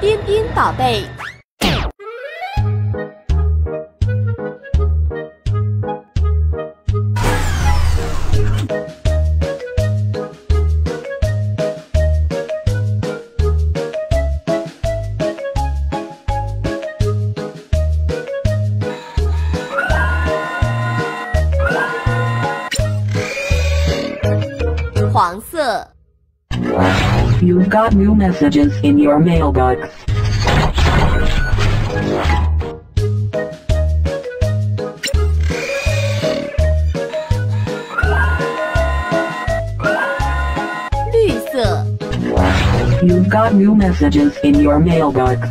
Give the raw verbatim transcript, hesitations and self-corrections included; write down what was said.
彬彬宝贝。黄色。 You've got new messages in your mailbox. You've got new messages in your mailbox.